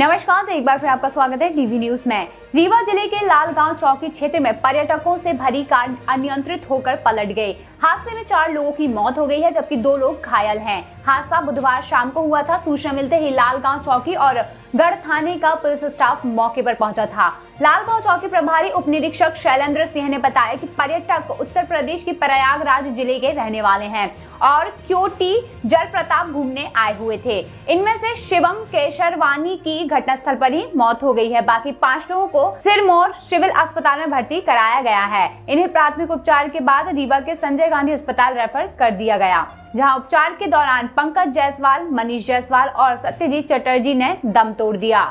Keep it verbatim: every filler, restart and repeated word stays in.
नमस्कार, तो एक बार फिर आपका स्वागत है टीवी न्यूज में। रीवा जिले के लाल गांव चौकी क्षेत्र में पर्यटकों से भरी कार अनियंत्रित होकर पलट गई। हादसे में चार लोगों की मौत हो गई है जबकि दो लोग घायल हैं। हादसा बुधवार शाम को हुआ था। सूचना मिलते ही लाल गांव चौकी और गढ़ थाने का पुलिस स्टाफ मौके पर पहुंचा था। लाल गांव चौकी प्रभारी उप निरीक्षक शैलेंद्र सिंह ने बताया कि पर्यटक उत्तर प्रदेश के प्रयागराज जिले के रहने वाले हैं और क्योटी जलप्रपात घूमने आए हुए थे। इनमें से शिवम केशरवानी की घटनास्थल पर ही मौत हो गई है। बाकी पांच लोगों को सिरमौर सिविल अस्पताल में भर्ती कराया गया है। इन्हें प्राथमिक उपचार के बाद रीवा के संजय गांधी अस्पताल रेफर कर दिया गया, जहां उपचार के दौरान पंकज जायसवाल, मनीष जायसवाल और सत्यजीत चटर्जी ने दम तोड़ दिया।